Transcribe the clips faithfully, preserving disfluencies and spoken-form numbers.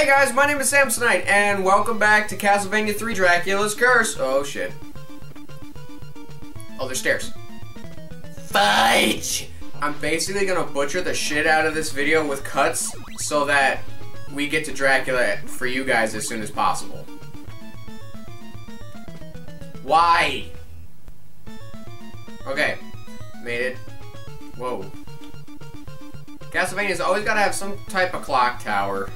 Hey guys, my name is Samsonite, and welcome back to Castlevania three Dracula's Curse. Oh shit. Oh, there's stairs. Fudge! I'm basically gonna butcher the shit out of this video with cuts so that we get to Dracula for you guys as soon as possible. Why? Okay. Made it. Whoa. Castlevania's always gotta have some type of clock tower.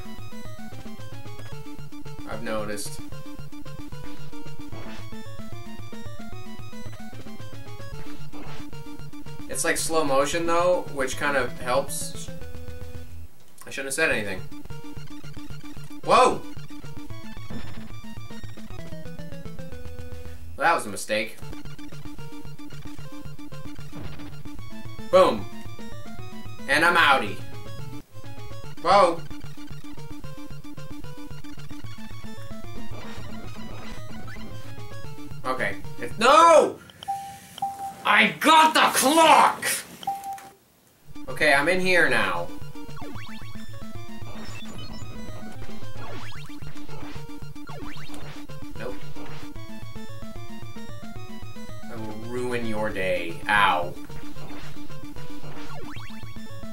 I've noticed. It's like slow motion though, which kind of helps. I shouldn't have said anything. Whoa! Well, that was a mistake. Boom. And I'm outie. Whoa. Okay. It's no! I got the clock! Okay, I'm in here now. Nope. I will ruin your day. Ow.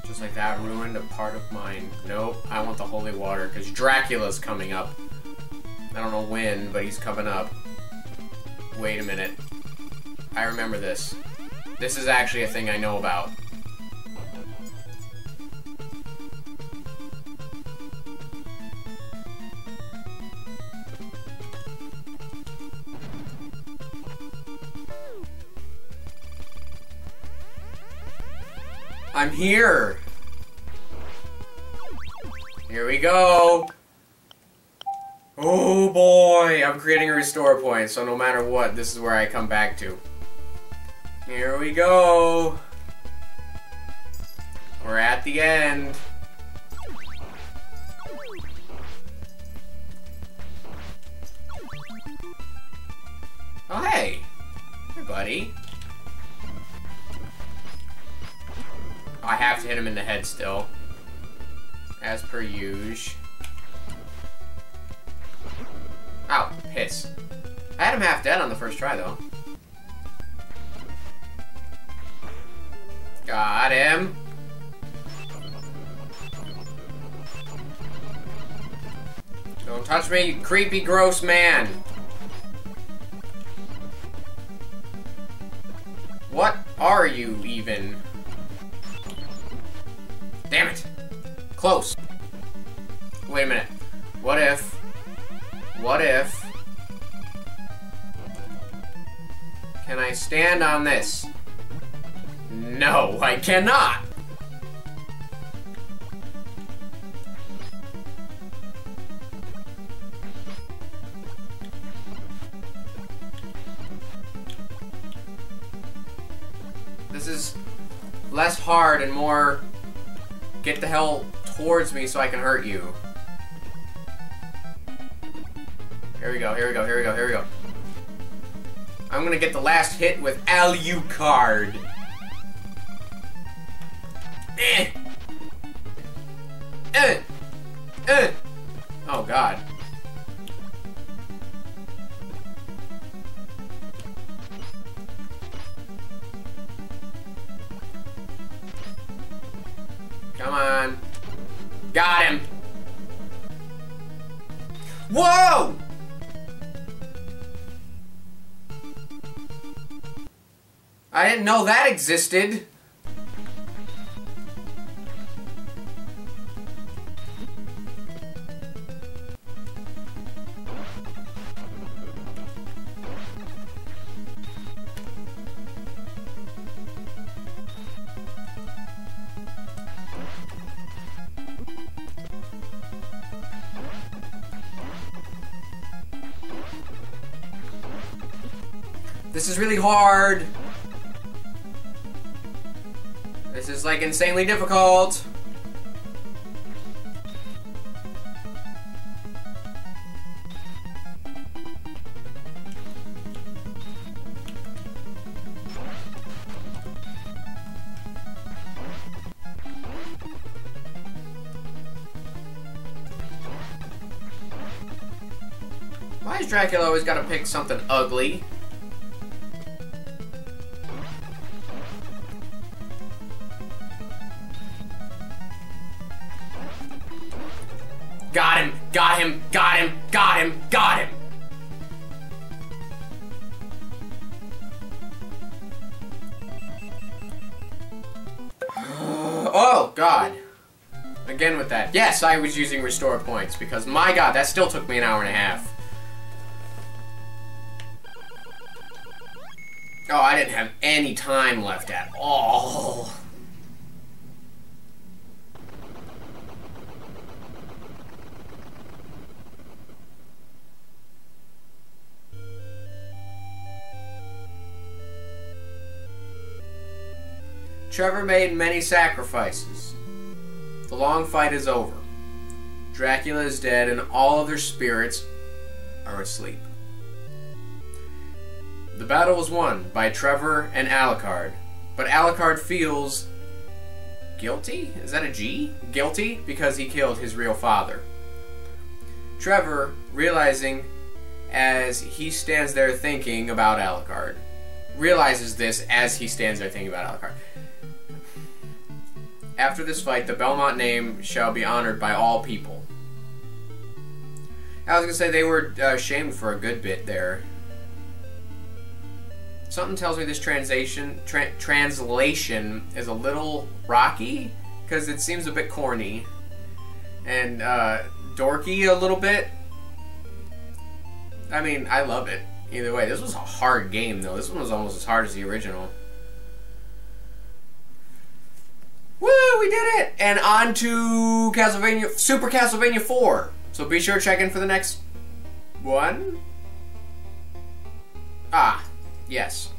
Just like that, ruined a part of mine. Nope, I want the holy water, because Dracula's coming up. I don't know when, but he's coming up. Wait a minute. I remember this. This is actually a thing I know about. I'm here! Here we go! Oh boy! I'm creating a restore point, so no matter what, this is where I come back to. Here we go! We're at the end! Oh hey! Hey buddy! I have to hit him in the head still. As per usual. Ow, piss. I had him half dead on the first try though. Got him. Don't touch me, you creepy, gross man. What are you even? Damn it. Close. Wait a minute. What if? What if? Can I stand on this? No, I cannot! This is less hard and more get the hell towards me so I can hurt you. Here we go, here we go, here we go, here we go. I'm gonna get the last hit with Alucard. Eh. Eh. Eh. Oh god. Come on. Got him. Whoa! I didn't know that existed. This is really hard. This is like insanely difficult. Why is Dracula always gotta pick something ugly? Got him! Got him! Got him! Got him! Got him! Oh, God. Again with that. Yes, I was using restore points because, my God, that still took me an hour and a half. Oh, I didn't have any time left at all. Trevor made many sacrifices. The long fight is over. Dracula is dead and all other spirits are asleep. The battle was won by Trevor and Alucard, but Alucard feels guilty? Is that a G? Guilty because he killed his real father. Trevor realizing as he stands there thinking about Alucard, realizes this as he stands there thinking about Alucard. After this fight, the Belmont name shall be honored by all people. I was gonna say they were uh, shamed for a good bit there. Something tells me this translation tra translation is a little rocky because it seems a bit corny and uh, dorky a little bit. I mean, I love it either way. This was a hard game though. This one was almost as hard as the original. Woo, we did it! And on to Castlevania, Super Castlevania four. So be sure to check in for the next one. Ah, yes.